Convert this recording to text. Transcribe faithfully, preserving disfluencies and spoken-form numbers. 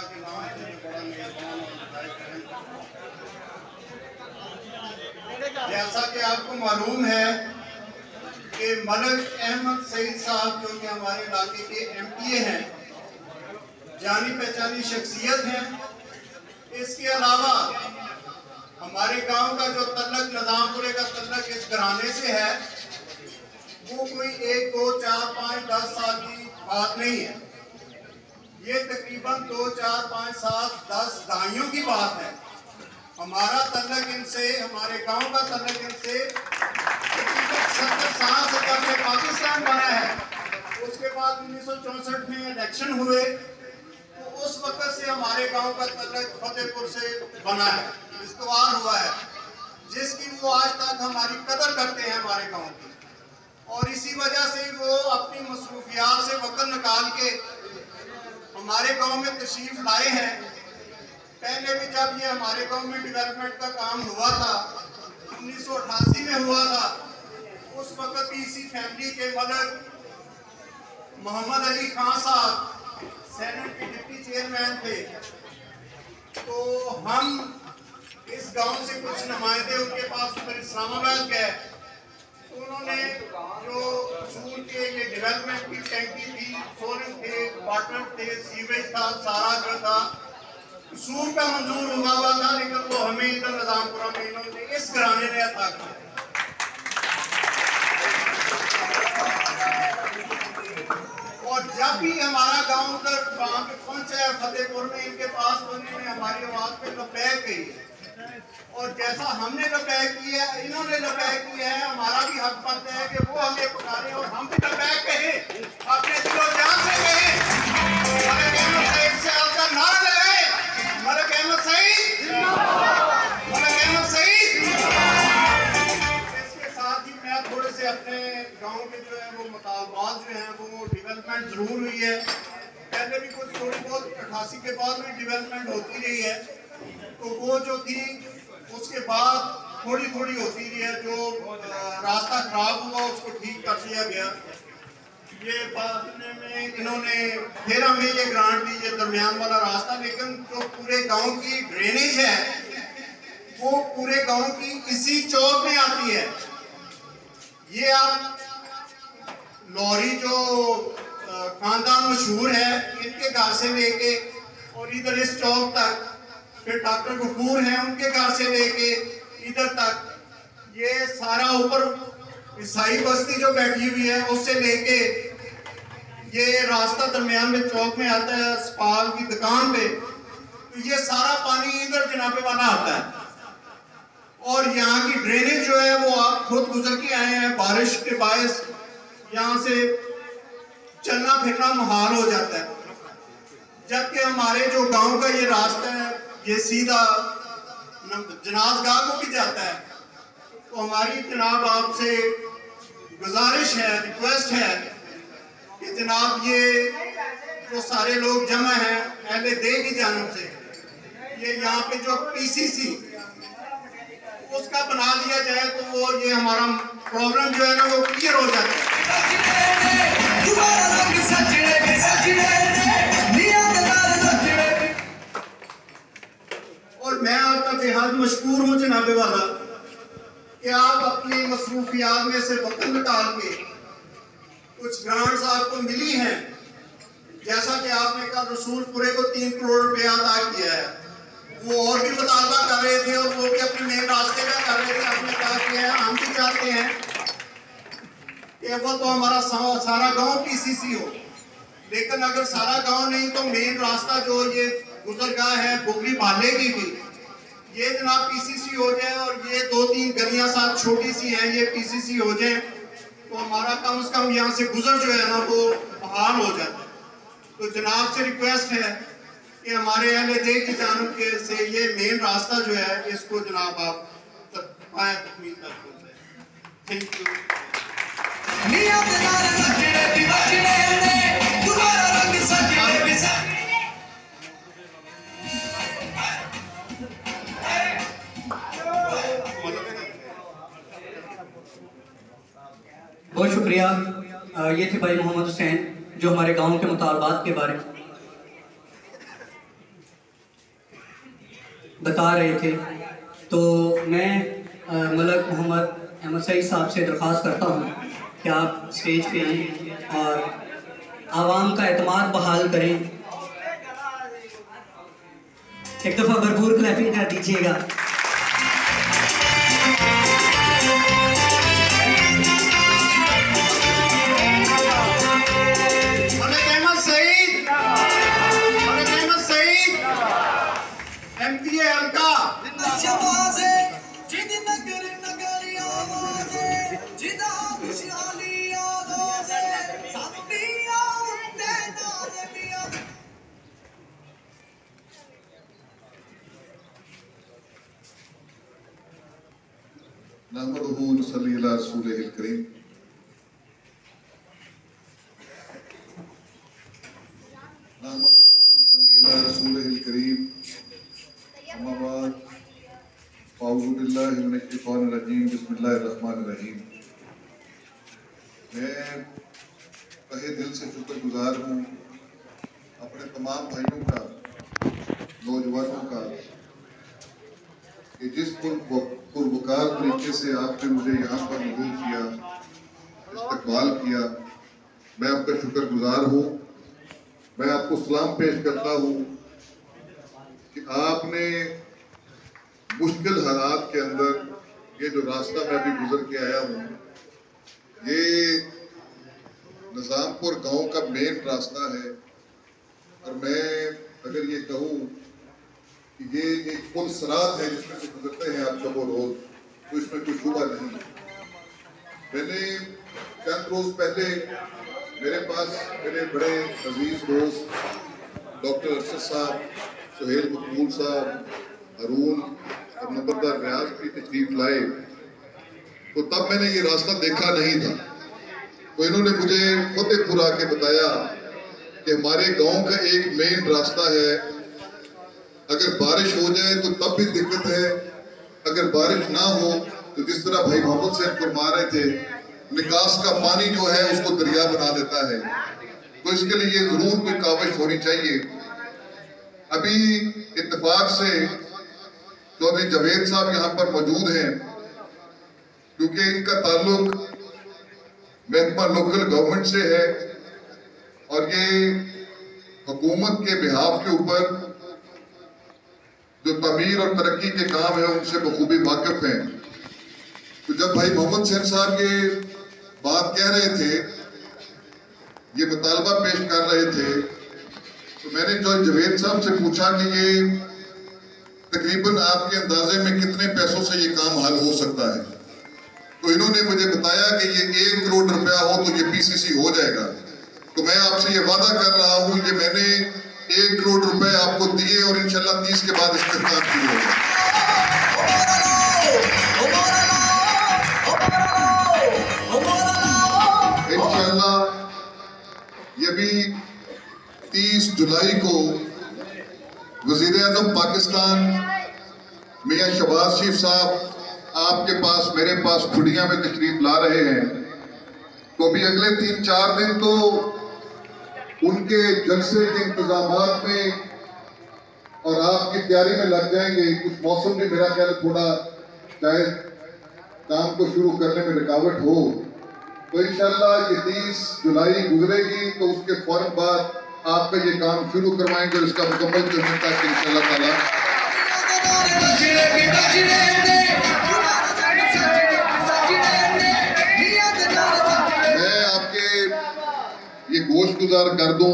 जैसा कि आपको मालूम है कि मलिक अहमद सईद साहब जो कि हमारे इलाके के एमपीए हैं, जानी पहचानी शख्सियत हैं। इसके अलावा हमारे गांव का जो तल्लक निजामपुरे का तल्लक इस घराने से है, वो कोई एक दो चार पाँच दस साल की बात नहीं है, ये तकरीबन दो चार पाँच सात दस दहाइयों की बात है। हमारा तल्लक इनसे, हमारे गांव का तल्लक इनसे सत्तर साल से जब से पाकिस्तान बना है, उसके बाद उन्नीस सौ चौंसठ में इलेक्शन हुए, तो उस वक्त से हमारे गांव का तल्लक फतेहपुर से बना है, इस्तवार हुआ है, जिसकी वो आज तक हमारी कदर करते हैं हमारे गाँव की। और इसी वजह से वो अपनी मसरूफियात से वक्त निकाल के हमारे गांव में तशरीफ लाए हैं। पहले भी जब ये हमारे गांव में डेवलपमेंट का काम हुआ था, उन्नीस सौ अठासी में हुआ था, उस वक्त भी इसी फैमिली के मलिक मोहम्मद अली खान साहब सेनेट के डिप्टी चेयरमैन थे। तो हम इस गांव से कुछ नुमाइंदे उनके पास फिर इस्लामाबाद गए, उन्होंने जो स्कूल के ये डेवलपमेंट की टैंकी थी, सोलर थे, वाटर थे, सीवेज था, सारा जो था सूर का मंजूर हुआ हुआ था, लेकिन वो हमें इधर निजामपुरा में इन्होंने इस घराने ने अता किया। और जब भी हमारा गांव उधर वहाँ पे पहुँचा है फतेहपुर में, इनके पास होने में हमारी आवाज पे लपैक गई है। और जैसा हमने लपैक किया है, इन्होंने लपैक किया है, हमारा भी हक बनता है कि वो हमें पुकारे और हम भी लपैक कहें, अपने दिलो जान से कहें, मलिक अहमद सईद से आपका नारा लगाएं, मलिक अहमद सईद जिंदाबाद, मलिक अहमद सईद जिंदाबाद। इसके साथ ही मैं थोड़े से अपने गांव के जो है वो मुतालबात जो है वो डेवलपमेंट जरूर हुई है, पहले भी कुछ थोड़ी बहुत अठासी के बाद भी डेवलपमेंट होती रही है, तो वो जो थी उसके बाद थोड़ी थोड़ी होती रही है। जो रास्ता खराब हुआ उसको ठीक कर दिया गया। ये बातने में इन्होंने तेरह में ये ग्रांट दी, ये दरमियान वाला रास्ता, लेकिन जो पूरे गांव की ड्रेनेज है वो पूरे गांव की इसी चौक में आती है। ये आप लॉरी जो खानदान मशहूर है इनके घर से लेके और इधर इस चौक तक, फिर डॉक्टर गफूर हैं उनके घर से लेके इधर तक, ये सारा ऊपर ईसाई बस्ती जो बैठी हुई है उससे लेके ये रास्ता दरमियान में चौक में आता है अस्पाल की दुकान पे, तो ये सारा पानी इधर जनाबे वाला आता है। और यहाँ की ड्रेनेज जो है वो आप खुद गुजर के आए हैं, बारिश के बायस यहाँ से चलना फिरना मुहाल हो जाता है। जबकि हमारे जो गांव का ये रास्ता है ये सीधा जनाजगाह को भी जाता है। तो हमारी जनाब आपसे गुजारिश है, रिक्वेस्ट है कि जनाब ये जो सारे लोग जमा हैं पहले दे की जानब से ये यहाँ पे जो पीसीसी उसका बना लिया जाए, तो वो ये हमारा प्रॉब्लम जो है ना वो क्लियर हो जाता है। मैं आपका बेहद मशकूर हूँ जनाबे वाला कि आप अपनी मसरूफियात में से वक्त निकाल के कुछ ग्रांट्स आपको मिली हैं। जैसा कि आपने कहा रसूलपुरे को तीन करोड़ रुपया अदा किया है, वो और भी मुतालबा कर रहे थे और वो भी अपने मेन रास्ते का कर रहे थे, आपने कहा किया है। हम भी चाहते हैं कि वो तो हमारा सारा गाँव पी सी सी हो, लेकिन अगर सारा गाँव नहीं तो मेन रास्ता जो ये गुजरगाह है बुगली पाले की भी ये जनाब पीसीसी हो जाए, और ये दो तीन गलियां साथ छोटी सी हैं ये पीसीसी हो जाए, तो हमारा कम से कम यहाँ से गुजर जो है ना वो बहाल हो जाता है। तो जनाब से रिक्वेस्ट है कि हमारे अहले देख की जानब के से ये मेन रास्ता जो है इसको जनाब आप थैंक यू। बहुत शुक्रिया। ये थे भाई मोहम्मद हुसैन जो हमारे गांव के मुतालबात के बारे में। बता रहे थे। तो मैं मलक मोहम्मद अहमद सईद साहब से दरख्वास्त करता हूँ कि आप स्टेज पे आएँ और आवाम का एतमाद बहाल करें। एक दफ़ा भरपूर क्लैपिंग कर दीजिएगा। पेश करता हूं कि आपने मुश्किल हालात के अंदर ये जो रास्ता मैं अभी गुजर के आया हूं, ये निजामपुर गांव का मेन रास्ता है। और मैं अगर ये कहूं कि ये एक पुल सरात है जिसमें से गुजरते हैं आप सब रोज, तो इसमें कुछ शुबा नहीं। मैंने चंद रोज पहले मेरे पास मेरे बड़े अजीज दोस्त डॉक्टर अर्शद साहब, सहेल मकबूल साहब, हरून नंबरदार रियाज की तशरीफ लाए, तो तब मैंने ये रास्ता देखा नहीं था। तो इन्होंने मुझे फतेहपुर आके बताया कि हमारे गांव का एक मेन रास्ता है, अगर बारिश हो जाए तो तब भी दिक्कत है, अगर बारिश ना हो तो जिस तरह भाई मोहम्मद साहब फरमा रहे थे, निकास का पानी जो है उसको दरिया बना देता है। तो इसके लिए जरूर कोई काविश होनी चाहिए। अभी इत्तेफाक से चौधरी जावेद साहब यहाँ पर मौजूद हैं, क्योंकि इनका ताल्लुक महकमा लोकल गवर्नमेंट से है और ये हुकूमत के बिहाफ के ऊपर जो तमीर और तरक्की के काम है उनसे बखूबी वाकिफ हैं। तो जब भाई मोहम्मद शहबाज साहब ये बात कह रहे थे, ये मुतालबा पेश कर रहे थे, तो मैंने जो जावेद साहब से पूछा कि ये तकरीबन आपके अंदाजे में कितने पैसों से ये काम हल हो सकता है, तो इन्होंने मुझे बताया कि ये एक करोड़ रुपया हो तो ये पीसीसी हो जाएगा। तो मैं आपसे ये वादा कर रहा हूँ कि मैंने एक करोड़ रुपए आपको दिए और इंशाल्लाह तीस के बाद इस्तेमाल किए होगा इंशाल्लाह। ये भी तीस जुलाई को वज़ीर-ए-आज़म पाकिस्तान मियां शहबाज शरीफ साहब आपके पास मेरे पास खुड़िया में तशरीफ ला रहे हैं। तो भी अगले तीन चार दिन तो उनके जलसे के इंतजामात में और आपकी तैयारी में लग जाएंगे। कुछ मौसम भी मेरा ख्याल थोड़ा शायद काम को शुरू करने में रुकावट हो, तो इंशाल्लाह ये तीस जुलाई गुजरेगी तो उसके फौरन बाद आपका ये काम शुरू करवाएंगे और इसका मुकम्मल करने तक इंशाल्लाह ताला। मैं आपके ये गोश गुजार कर दूं,